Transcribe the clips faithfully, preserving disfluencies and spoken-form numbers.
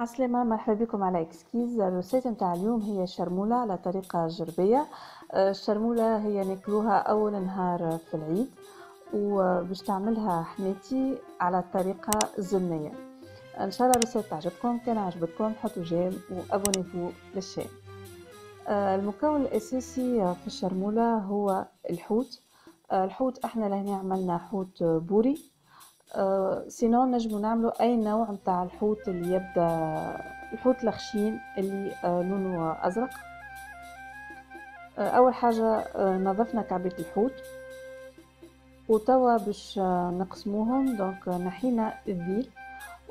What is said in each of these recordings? عسلامة، مرحبا بكم على اكسكيز. الرسيت نتاع اليوم هي الشرمولة على طريقة جربية. الشرمولة هي ناكلوها أول نهار في العيد، وباش تعملها حماتي على طريقة زمنية. إن شاء الله الرسيت تعجبكم، كان عجبتكم حطوا جيم وأبونيتو للشين. المكون الأساسي في الشرمولة هو الحوت. الحوت احنا لهنا عملنا حوت بوري، سينون نجمو نعملو اي نوع متاع الحوت اللي يبدا الحوت الخشين اللي لونه ازرق. اول حاجه نظفنا كعبات الحوت وتوا باش نقسموهم. دونك نحينا الذيل،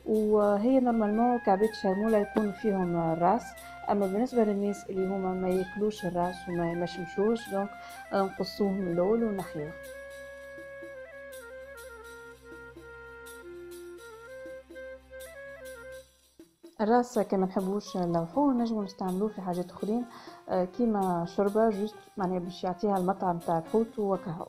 وهي نورمالمون كعبات الشرموله يكون فيهم الراس، اما بالنسبه للناس اللي هما ما ياكلوش الراس وما يمشمشوش دونك نقصوهم من الاول ونحيوه. الراس كما نحبوش نلوحوه نجمو نستعملوه في حاجات اخرين كيما شوربه جوست، معناها باش يعطيها المطعم تاع الحوت وكهو.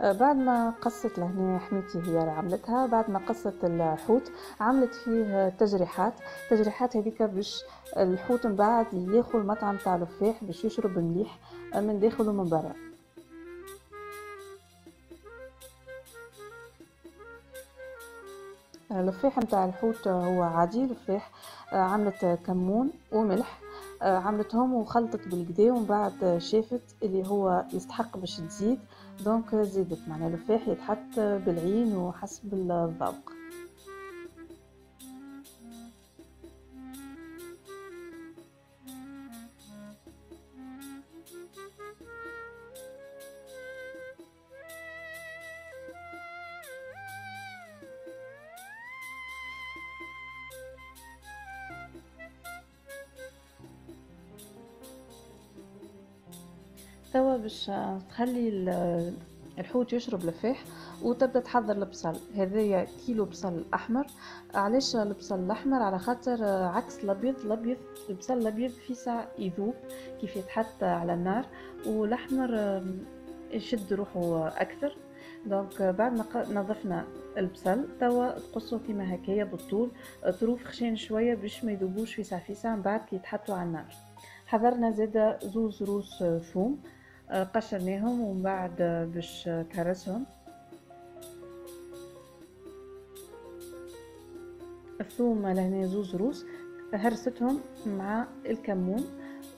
بعد ما قصت لهنا حميتي هي اللي عملتها، بعد ما قصت الحوت عملت فيه تجريحات. تجريحات هذيك باش الحوت من بعد ياخذ المطعم تاع الفاح باش يشرب مليح من داخل ومن برا. اللفاح متاع الحوت هو عادي لفاح، عملت كمون وملح عملتهم وخلطت بالكدا، ومن بعد شافت اللي هو يستحق باش تزيد دونك زيدت. معناها اللفاح يتحط بالعين وحسب الذوق. توا باش تخلي الحوت يشرب لفاح وتبدا تحضر البصل. هذايا كيلو بصل احمر. علاش البصل الاحمر؟ على خاطر عكس الابيض، الابيض البصل الابيض في ساعه يذوب كيف يتحط على النار، والاحمر يشد روحه اكثر. دونك بعد ما نظفنا البصل توا تقصوا كيما هكايا بالطول، طروف خشين شويه باش ما يذوبوش في ساعه في ساعه من بعد كي يتحطوا على النار. حضرنا زاده زوز روس ثوم قشرناهم ومن بعد باش نكرسهم. الثوم لهنا زوز روس هرستهم مع الكمون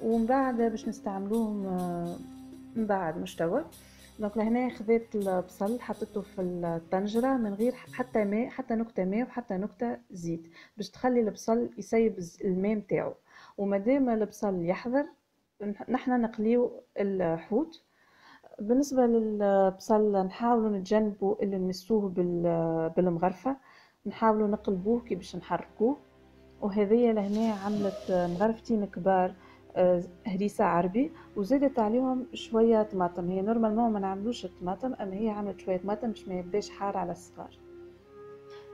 ومن بعد باش نستعملوهم من بعد مش توا. دونك لهنا خذيت البصل حطيته في الطنجره من غير حتى ماء، حتى نكته ماء وحتى نكته زيت باش تخلي البصل يسيب الماء نتاعو. ومادام البصل يحضر نحنا نقليو الحوت. بالنسبه للبصل نحاولوا نتجنبوا اللي نمسوه بالمغرفه، نحاولوا نقلبوه كي باش نحركوه. وهذه لهنا عملت مغرفتين كبار هريسه عربي وزادت عليهم شويه طماطم. هي نورمالمون ما نعملوش الطماطم، اما هي عملت شويه طماطم باش ما يبداش حار على الصغار.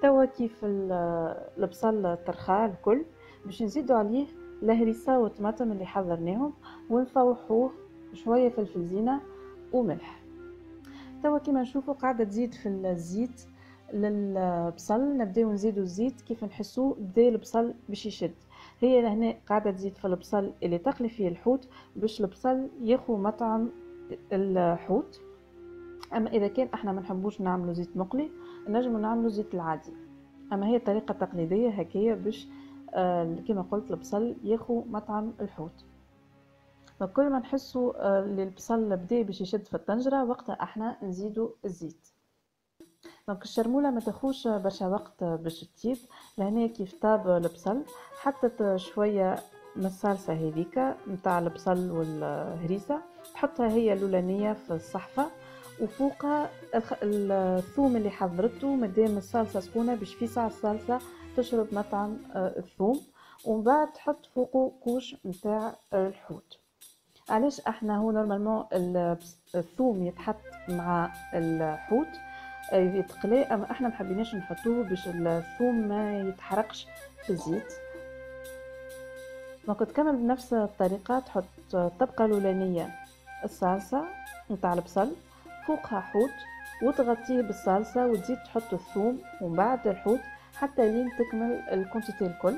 توا كيف البصل طرخا الكل باش نزيدوا عليه الهريسه والطماطم اللي حضرناهم ونفوحوه شويه فلفل زينه وملح. توا كيما نشوفوا قاعده تزيد في الزيت للبصل، نبداو نزيدوا الزيت كيف نحسوا بدا البصل باش يشد. هي لهنا قاعده تزيد في البصل اللي تقلي فيه الحوت باش البصل ياخذ مطعم الحوت. اما اذا كان احنا ما نحبوش نعملوا زيت مقلي نجموا نعملوا زيت العادي، اما هي الطريقه التقليديه هكايا باش كما قلت البصل ياخو مطعم الحوت. فكل ما نحسوا البصل بدا باش يشد في الطنجره وقتها احنا نزيدوا الزيت. دونك الشرموله ما تاخوش برشا وقت باش تطيب. لهنا كيف طاب البصل حطت شويه من الصلصه هذيك نتاع البصل والهريسه، تحطها هي الاولانيه في الصحفه وفوقها الثوم اللي حضرته. مادام الصلصه سخونه باش في ساعه الصلصه تشرب مطعم الثوم، ومن بعد تحط فوقه كوش نتاع الحوت. علاش احنا هو نورمالمون الثوم يتحط مع الحوت يتقلى، اما احنا ما حبيناش نحطوه باش الثوم ما يتحرقش في الزيت. دونك تكمل بنفس الطريقه، تحط الطبقه الاولانيه الصلصه نتاع البصل، فوقها حوت وتغطيه بالصلصة وتزيد تحط الثوم ومن بعد الحوت حتى لين تكمل الكونتيتي الكل.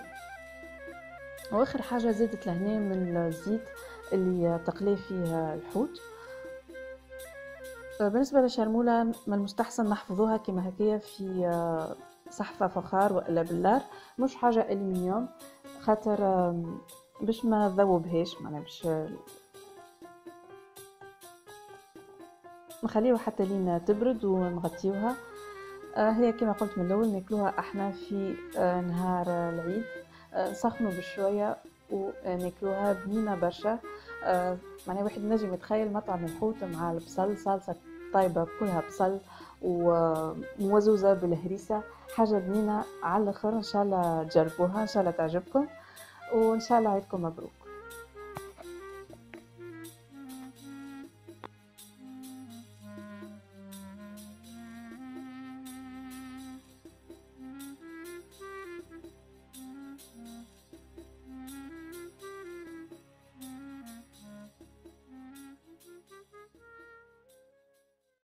واخر حاجة زادت لهنا من الزيت اللي تقلي فيها الحوت. بالنسبة للشرمولة من المستحسن نحفظوها كما هكايا في صحفة فخار ولا باللار، مش حاجة ألمنيوم، خاطر باش ما ذوبهاش، معناها باش نخليوها حتى لين تبرد ونغطيوها. هي كما قلت من الاول ناكلوها احنا في نهار العيد، نسخنوا بشويه وناكلوها بنينه برشا. معناها واحد نجم يتخيل مطعم الحوت مع البصل، صلصه طيبه كلها بصل وموزوزه بالهريسه، حاجه بنينه على الاخر. ان شاء الله تجربوها، ان شاء الله تعجبكم، وان شاء الله عيدكم مبروك.